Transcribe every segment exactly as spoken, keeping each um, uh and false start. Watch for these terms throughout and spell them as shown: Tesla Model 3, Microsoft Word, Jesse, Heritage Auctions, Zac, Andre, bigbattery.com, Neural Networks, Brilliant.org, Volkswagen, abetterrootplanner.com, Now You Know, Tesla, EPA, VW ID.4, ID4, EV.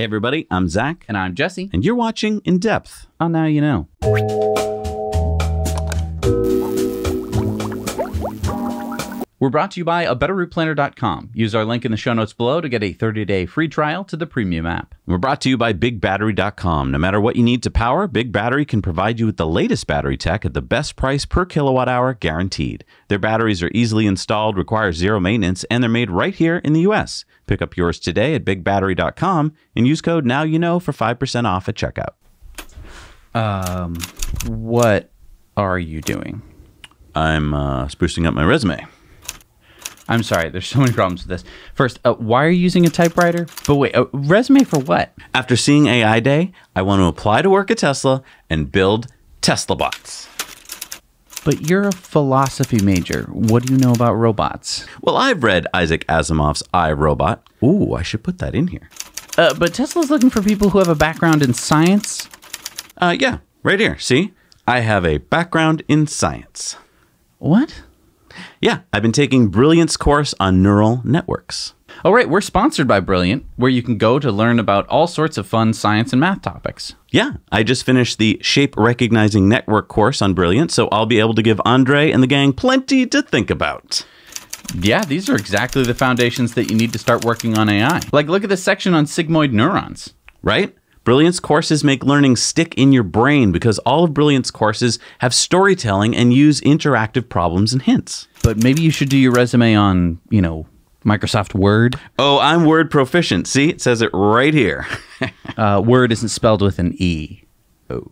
Hey everybody, I'm Zach. And I'm Jesse. And you're watching In Depth on Now You Know. We're brought to you by a better root planner dot com. Use our link in the show notes below to get a thirty day free trial to the premium app. We're brought to you by big battery dot com. No matter what you need to power, Big Battery can provide you with the latest battery tech at the best price per kilowatt hour guaranteed. Their batteries are easily installed, require zero maintenance, and they're made right here in the U S. Pick up yours today at big battery dot com and use code NOWYOUKNOW for five percent off at checkout. Um, what are you doing? I'm uh, sprucing up my resume. I'm sorry, there's so many problems with this. First, uh, why are you using a typewriter? But wait, a resume for what? After seeing A I Day, I want to apply to work at Tesla and build Tesla bots. But you're a philosophy major. What do you know about robots? Well, I've read Isaac Asimov's I, Robot. Ooh, I should put that in here. Uh, but Tesla's looking for people who have a background in science. Uh, yeah, right here, see? I have a background in science. What? Yeah, I've been taking Brilliant's course on neural networks. All right, we're sponsored by Brilliant, where you can go to learn about all sorts of fun science and math topics. Yeah, I just finished the Shape Recognizing Network course on Brilliant, so I'll be able to give Andre and the gang plenty to think about. Yeah, these are exactly the foundations that you need to start working on A I. Like, look at this section on sigmoid neurons. Right? Brilliant's courses make learning stick in your brain because all of Brilliant's courses have storytelling and use interactive problems and hints. But maybe you should do your resume on, you know, Microsoft Word. Oh, I'm Word proficient. See, it says it right here. uh, Word isn't spelled with an E. Oh.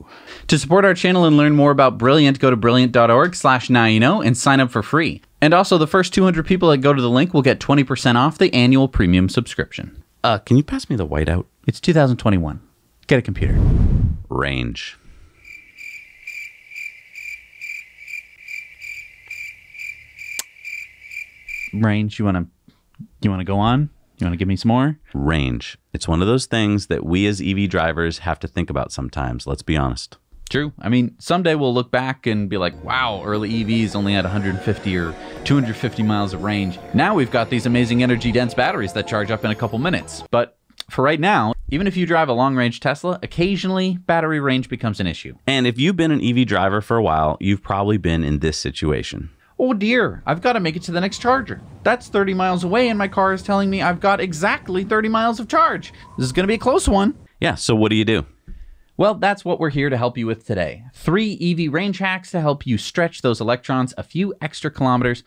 To support our channel and learn more about Brilliant, go to brilliant dot org slash now you know and sign up for free. And also the first two hundred people that go to the link will get twenty percent off the annual premium subscription. Uh, can you pass me the whiteout? It's two thousand twenty-one. Get a computer. Range. Range, you want to you want to go on? You want to give me some more? Range. It's one of those things that we as E V drivers have to think about sometimes, let's be honest. True. I mean, someday we'll look back and be like, wow, early E Vs only had one hundred fifty or two hundred fifty miles of range. Now we've got these amazing energy-dense batteries that charge up in a couple minutes. But for right now, even if you drive a long-range Tesla, occasionally battery range becomes an issue. And if you've been an E V driver for a while, you've probably been in this situation. Oh dear, I've got to make it to the next charger. That's thirty miles away and my car is telling me I've got exactly thirty miles of charge. This is going to be a close one. Yeah, so what do you do? Well, that's what we're here to help you with today. Three E V range hacks to help you stretch those electrons a few extra kilometers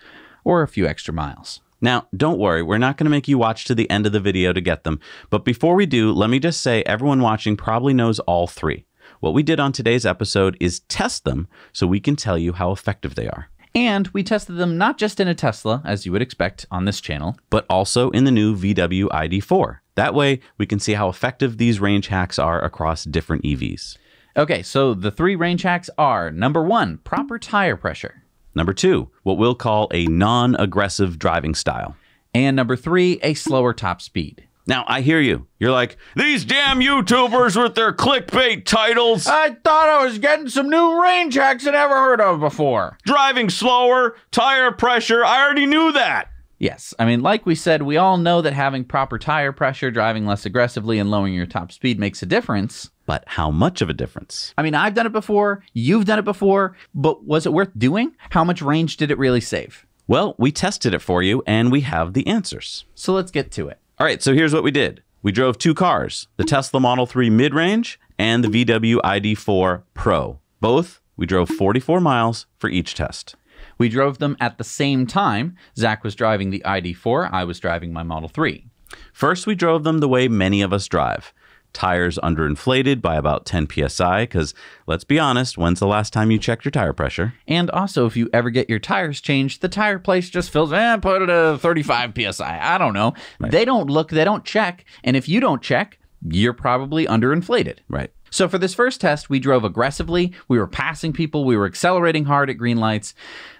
or a few extra miles. Now, don't worry, we're not going to make you watch to the end of the video to get them. But before we do, let me just say everyone watching probably knows all three. What we did on today's episode is test them so we can tell you how effective they are. And we tested them not just in a Tesla, as you would expect on this channel, but also in the new V W I D four. That way, we can see how effective these range hacks are across different E Vs. Okay, so the three range hacks are, number one, proper tire pressure. Number two, what we'll call a non-aggressive driving style. And number three, a slower top speed. Now, I hear you. You're like, these damn YouTubers with their clickbait titles. I thought I was getting some new range hacks I never heard of before. Driving slower, tire pressure, I already knew that. Yes, I mean, like we said, we all know that having proper tire pressure, driving less aggressively, and lowering your top speed makes a difference. But how much of a difference? I mean, I've done it before, you've done it before, but was it worth doing? How much range did it really save? Well, we tested it for you and we have the answers. So let's get to it. All right, so here's what we did. We drove two cars, the Tesla Model three mid-range and the V W I D four Pro. Both, we drove forty-four miles for each test. We drove them at the same time. Zach was driving the I D four, I was driving my Model three. First, we drove them the way many of us drive. Tires underinflated by about ten P S I, because let's be honest, when's the last time you checked your tire pressure? And also, if you ever get your tires changed, the tire place just fills, eh, put it at thirty-five P S I, I don't know. Right. They don't look, they don't check, and if you don't check, you're probably underinflated. Right. So for this first test, we drove aggressively, we were passing people, we were accelerating hard at green lights,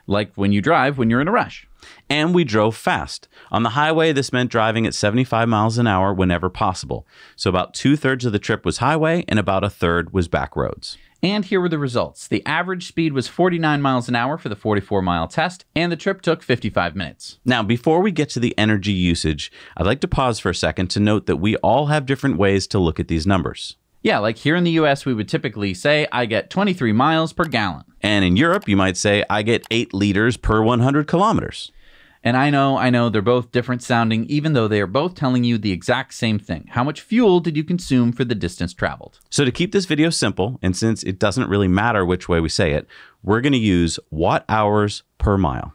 like when you drive when you're in a rush. And we drove fast. On the highway, this meant driving at seventy-five miles an hour whenever possible. So about two-thirds of the trip was highway and about a third was back roads. And here were the results. The average speed was forty-nine miles an hour for the forty-four mile test, and the trip took fifty-five minutes. Now, before we get to the energy usage, I'd like to pause for a second to note that we all have different ways to look at these numbers. Yeah, like here in the U S, we would typically say, I get twenty-three miles per gallon. And in Europe, you might say, I get eight liters per one hundred kilometers. And I know, I know, they're both different sounding, even though they are both telling you the exact same thing. How much fuel did you consume for the distance traveled? So to keep this video simple, and since it doesn't really matter which way we say it, we're going to use watt hours per mile.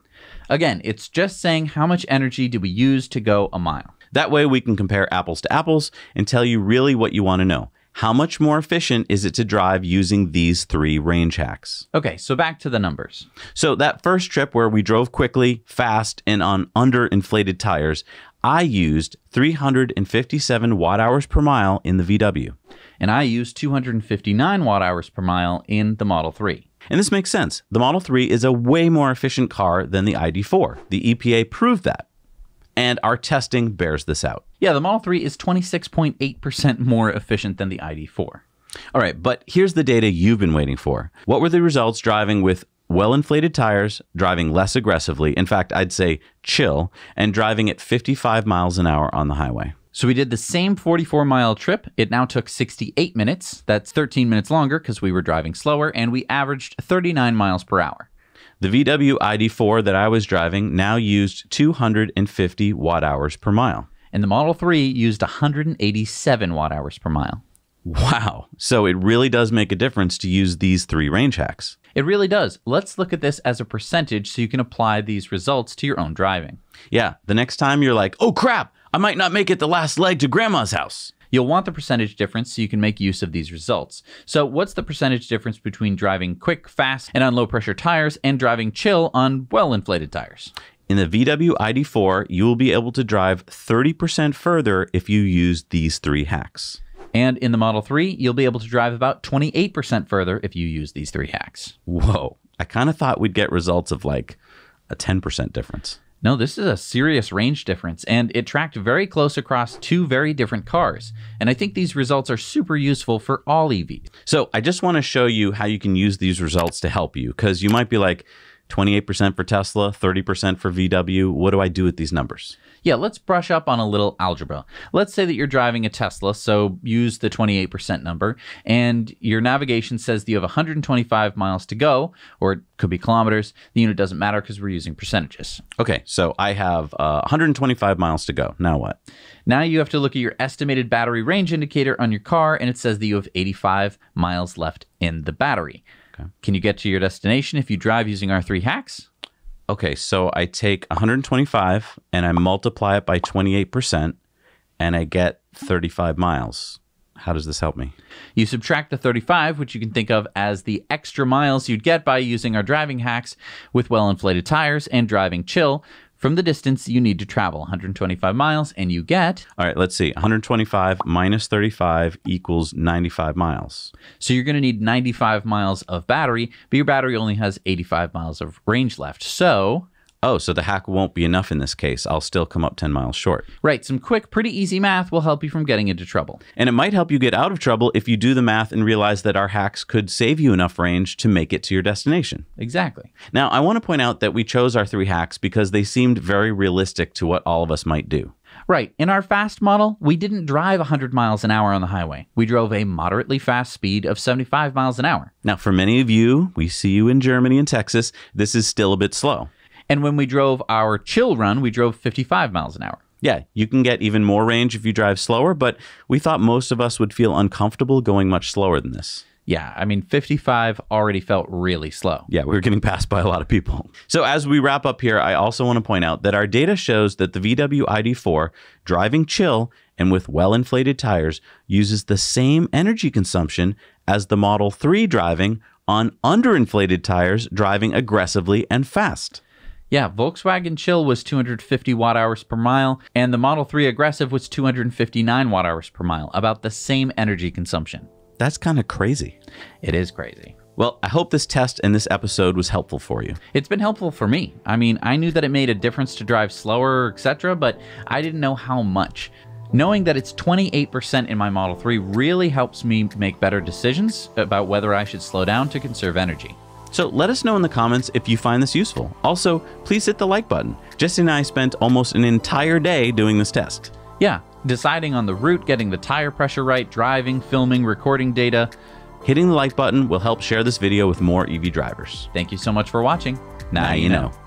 Again, it's just saying how much energy do we use to go a mile. That way we can compare apples to apples and tell you really what you want to know. How much more efficient is it to drive using these three range hacks? Okay, so back to the numbers. So that first trip where we drove quickly, fast, and on underinflated tires, I used three hundred fifty-seven watt hours per mile in the V W. And I used two hundred fifty-nine watt hours per mile in the Model three. And this makes sense. The Model three is a way more efficient car than the I D four. The E P A proved that. And our testing bears this out. Yeah, the Model three is twenty-six point eight percent more efficient than the I D four. All right, but here's the data you've been waiting for. What were the results driving with well-inflated tires, driving less aggressively, in fact, I'd say chill, and driving at fifty-five miles an hour on the highway? So we did the same forty-four mile trip. It now took sixty-eight minutes. That's thirteen minutes longer because we were driving slower, and we averaged thirty-nine miles per hour. The V W I D four that I was driving now used two hundred fifty watt hours per mile. And the Model three used one hundred eighty-seven watt hours per mile. Wow. So it really does make a difference to use these three range hacks. It really does. Let's look at this as a percentage so you can apply these results to your own driving. Yeah. The next time you're like, oh crap, I might not make it the last leg to grandma's house. You'll want the percentage difference so you can make use of these results. So what's the percentage difference between driving quick, fast, and on low pressure tires and driving chill on well-inflated tires? In the V W I D four, you will be able to drive thirty percent further if you use these three hacks. And in the Model three, you'll be able to drive about twenty-eight percent further if you use these three hacks. Whoa, I kind of thought we'd get results of like a ten percent difference. No, this is a serious range difference, and it tracked very close across two very different cars. And I think these results are super useful for all E Vs. So I just want to show you how you can use these results to help you, because you might be like, twenty-eight percent for Tesla, thirty percent for V W. What do I do with these numbers? Yeah, let's brush up on a little algebra. Let's say that you're driving a Tesla, so use the twenty-eight percent number, and your navigation says that you have one hundred twenty-five miles to go, or it could be kilometers. The unit doesn't matter because we're using percentages. Okay, so I have uh, one hundred twenty-five miles to go. Now what? Now you have to look at your estimated battery range indicator on your car, and it says that you have eighty-five miles left in the battery. Okay. Can you get to your destination if you drive using our three hacks? Okay, so I take one hundred twenty-five and I multiply it by twenty-eight percent and I get thirty-five miles. How does this help me? You subtract the thirty-five, which you can think of as the extra miles you'd get by using our driving hacks with well-inflated tires and driving chill from the distance you need to travel, one hundred twenty-five miles, and you get... All right, let's see. one hundred twenty-five minus thirty-five equals ninety-five miles. So you're going to need ninety-five miles of battery, but your battery only has eighty-five miles of range left. So... Oh, so the hack won't be enough in this case. I'll still come up ten miles short. Right. Some quick, pretty easy math will help you from getting into trouble. And it might help you get out of trouble if you do the math and realize that our hacks could save you enough range to make it to your destination. Exactly. Now, I want to point out that we chose our three hacks because they seemed very realistic to what all of us might do. Right. In our fast model, we didn't drive one hundred miles an hour on the highway. We drove a moderately fast speed of seventy-five miles an hour. Now, for many of you, we see you in Germany and Texas, this is still a bit slow. And when we drove our chill run, we drove fifty-five miles an hour. Yeah, you can get even more range if you drive slower, but we thought most of us would feel uncomfortable going much slower than this. Yeah, I mean, fifty-five already felt really slow. Yeah, we were getting passed by a lot of people. So as we wrap up here, I also want to point out that our data shows that the V W I D four, driving chill and with well-inflated tires, uses the same energy consumption as the Model three driving on underinflated tires, driving aggressively and fast. Yeah, Volkswagen chill was two hundred fifty watt hours per mile, and the Model three aggressive was two hundred fifty-nine watt hours per mile, about the same energy consumption. That's kind of crazy. It is crazy. Well, I hope this test and this episode was helpful for you. It's been helpful for me. I mean, I knew that it made a difference to drive slower, et cetera, but I didn't know how much. Knowing that it's twenty-eight percent in my Model three really helps me make better decisions about whether I should slow down to conserve energy. So let us know in the comments if you find this useful. Also, please hit the like button. Jesse and I spent almost an entire day doing this test. Yeah, deciding on the route, getting the tire pressure right, driving, filming, recording data. Hitting the like button will help share this video with more E V drivers. Thank you so much for watching. Now, now you know. know.